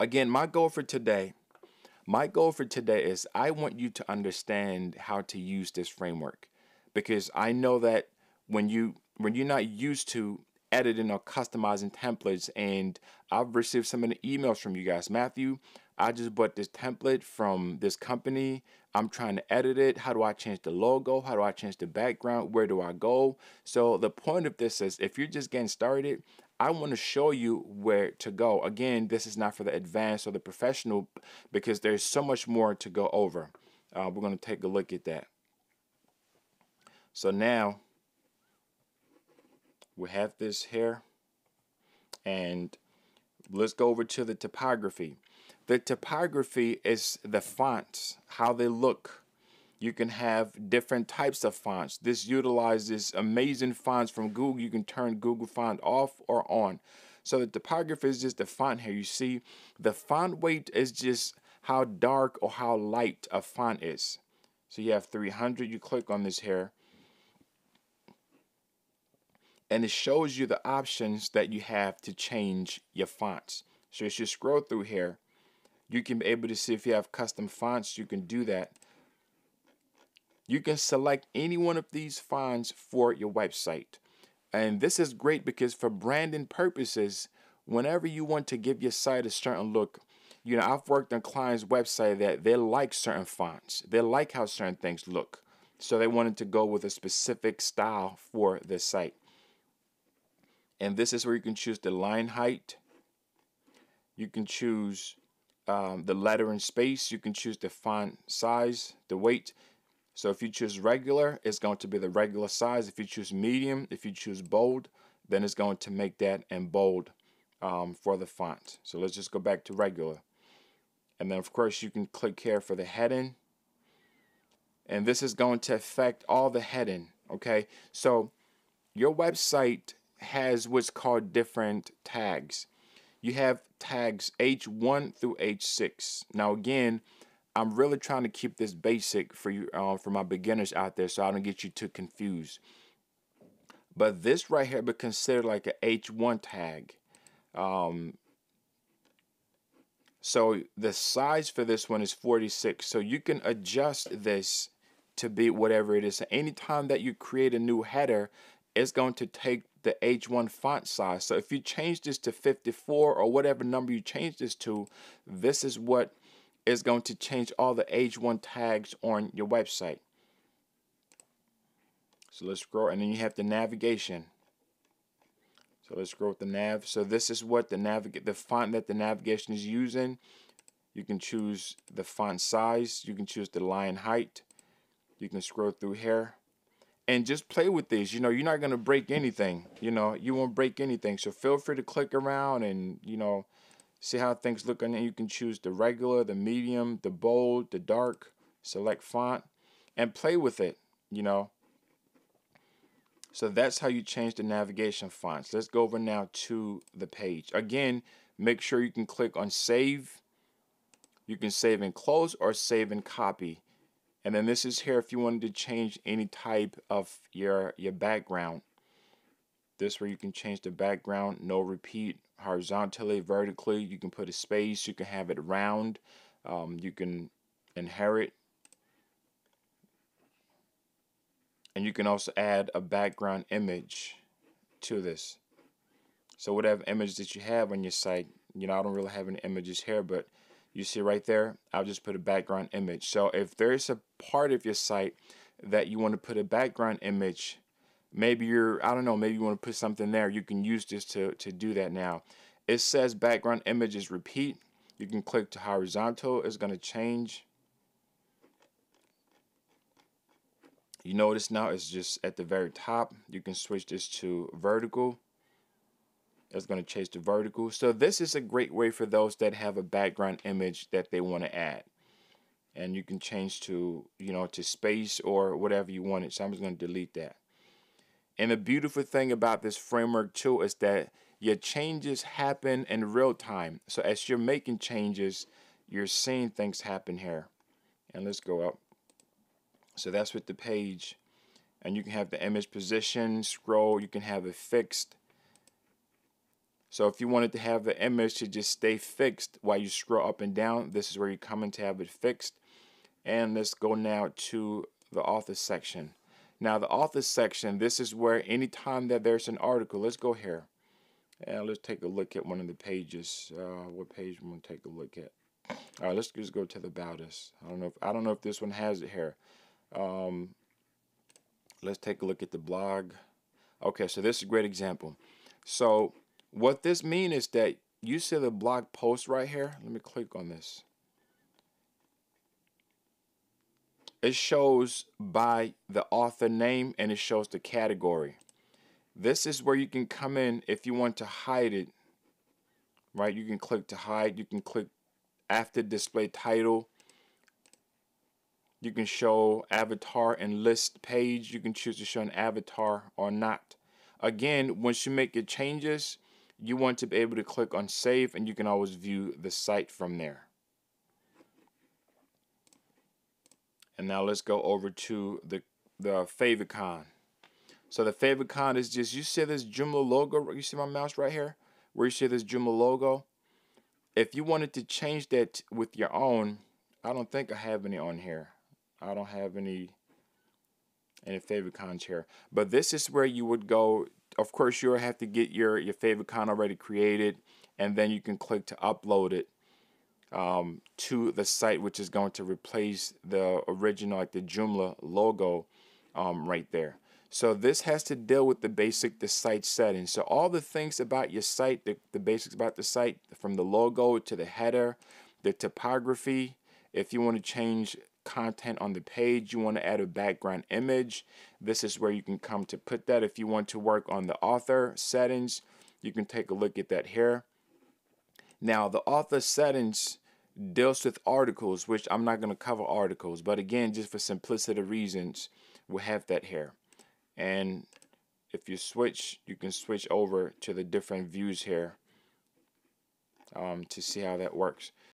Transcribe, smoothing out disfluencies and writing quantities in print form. Again, my goal for today is I want you to understand how to use this framework, because I know that when you're not used to editing or customizing templates, and I've received some of the emails from you guys, Matthew, I just bought this template from this company. I'm trying to edit it. How do I change the logo? How do I change the background? Where do I go? So the point of this is, if you're just getting started, I want to show you where to go. Again, this is not for the advanced or the professional, because there's so much more to go over. We're going to take a look at that. So now we have this here, and let's go over to the typography. The typography is the fonts, how they look. You can have different types of fonts. This utilizes amazing fonts from Google. You can turn Google Font off or on. So the typography is just the font here. You see the font weight is just how dark or how light a font is. So you have 300, you click on this here, and it shows you the options that you have to change your fonts. So as you scroll through here, you can be able to see if you have custom fonts, you can do that. You can select any one of these fonts for your website. And this is great because for branding purposes, whenever you want to give your site a certain look, you know, I've worked on clients' website that they like certain fonts. They like how certain things look. So they wanted to go with a specific style for the site. And this is where you can choose the line height. You can choose the letter and space. You can choose the font size, the weight. So if you choose regular, it's going to be the regular size. If you choose medium, if you choose bold, then it's going to make that in bold for the font. So let's just go back to regular. And then of course you can click here for the heading. And this is going to affect all the heading, okay? So your website has what's called different tags. You have tags H1 through H6. Now again, I'm really trying to keep this basic for you, for my beginners out there, so I don't get you too confused. But this right here, be considered like an H1 tag. So the size for this one is 46. So you can adjust this to be whatever it is. So anytime that you create a new header, it's going to take the H1 font size. So if you change this to 54 or whatever number you change this to, this is what is going to change all the H1 tags on your website. So let's scroll, and then you have the navigation. So let's scroll with the nav. So this is what the font that the navigation is using. You can choose the font size, you can choose the line height, you can scroll through here and just play with this. You know, you're not going to break anything, you know, you won't break anything, so feel free to click around and, you know, see how things look. And then you can choose the regular, the medium, the bold, the dark, select font, and play with it, you know. So that's how you change the navigation fonts. Let's go over now to the page. Again, make sure you can click on save. You can save and close or save and copy. And then this is here if you wanted to change any type of your background. This where you can change the background, no repeat, horizontally, vertically. You can put a space, you can have it round, you can inherit, and you can also add a background image to this. So whatever image that you have on your site, you know, I don't really have any images here, but you see right there, I'll just put a background image. So if there's a part of your site that you want to put a background image, maybe you're, I don't know, maybe you want to put something there, you can use this to do that now. It says background images repeat. You can click to horizontal, it's going to change. You notice now it's just at the very top. You can switch this to vertical. It's going to change to vertical. So this is a great way for those that have a background image that they want to add. And you can change to, you know, to space or whatever you want it. So I'm just going to delete that. And the beautiful thing about this framework too is that your changes happen in real time. So as you're making changes, you're seeing things happen here. And let's go up. So that's with the page. And you can have the image position, scroll, you can have it fixed. So if you wanted to have the image to just stay fixed while you scroll up and down, this is where you come in to have it fixed. And let's go now to the author section. Now the author section, this is where anytime that there's an article, let's go here and let's take a look at one of the pages. What page we want to take a look at? All right, let's just go to the About Us. I don't know if this one has it here. Let's take a look at the blog. Okay, so this is a great example. So what this means is that you see the blog post right here. Let me click on this. It shows by the author name and it shows the category. This is where you can come in if you want to hide it, right? You can click to hide. You can click after display title. You can show avatar and list page. You can choose to show an avatar or not. Again, once you make your changes, you want to be able to click on save and you can always view the site from there. And now let's go over to the favorite icon. So the favorite icon is just, you see this Joomla logo, you see my mouse right here? Where you see this Joomla logo? If you wanted to change that with your own, I don't think I have any on here. I don't have any favorite cons here. But this is where you would go. Of course, you'll have to get your favorite con already created, and then you can click to upload it to the site, which is going to replace the original, like the Joomla logo right there. So this has to deal with the site settings. So all the things about your site, the basics about the site, from the logo to the header, the typography. If you want to change content on the page, you want to add a background image, this is where you can come to put that. If you want to work on the author settings, you can take a look at that here. Now the author settings deals with articles, which I'm not going to cover articles, but again, just for simplicity reasons, we'll have that here. And if you switch, you can switch over to the different views here to see how that works.